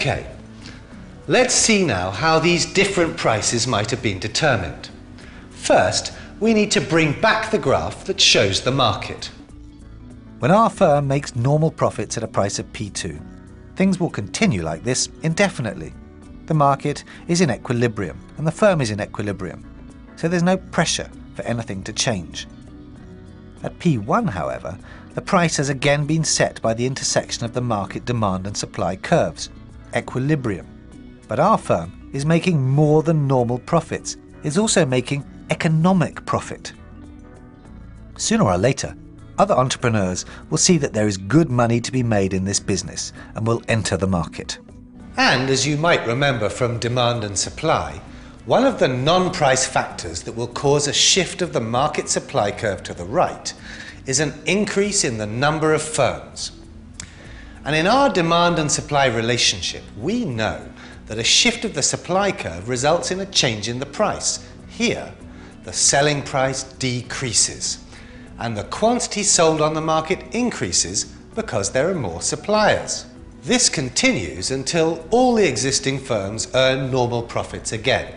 Okay, let's see now how these different prices might have been determined. First, we need to bring back the graph that shows the market. When our firm makes normal profits at a price of P2, things will continue like this indefinitely. The market is in equilibrium and the firm is in equilibrium, so there's no pressure for anything to change. At P1, however, the price has again been set by the intersection of the market demand and supply curves, equilibrium. But our firm is making more than normal profits. It's also making economic profit. Sooner or later, other entrepreneurs will see that there is good money to be made in this business and will enter the market. And as you might remember from demand and supply, one of the non-price factors that will cause a shift of the market supply curve to the right is an increase in the number of firms. And in our demand and supply relationship, we know that a shift of the supply curve results in a change in the price. Here, the selling price decreases, and the quantity sold on the market increases because there are more suppliers. This continues until all the existing firms earn normal profits again.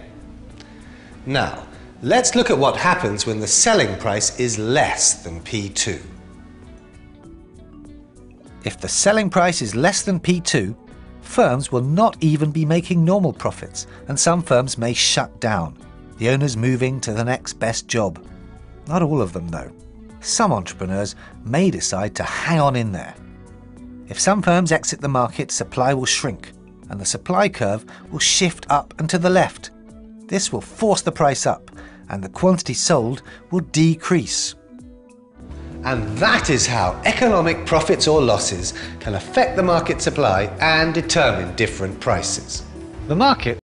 Now, let's look at what happens when the selling price is less than P2. If the selling price is less than P2, firms will not even be making normal profits, and some firms may shut down, the owners moving to the next best job. Not all of them, though. Some entrepreneurs may decide to hang on in there. If some firms exit the market, supply will shrink, and the supply curve will shift up and to the left. This will force the price up, and the quantity sold will decrease. And that is how economic profits or losses can affect the market supply and determine different prices. The market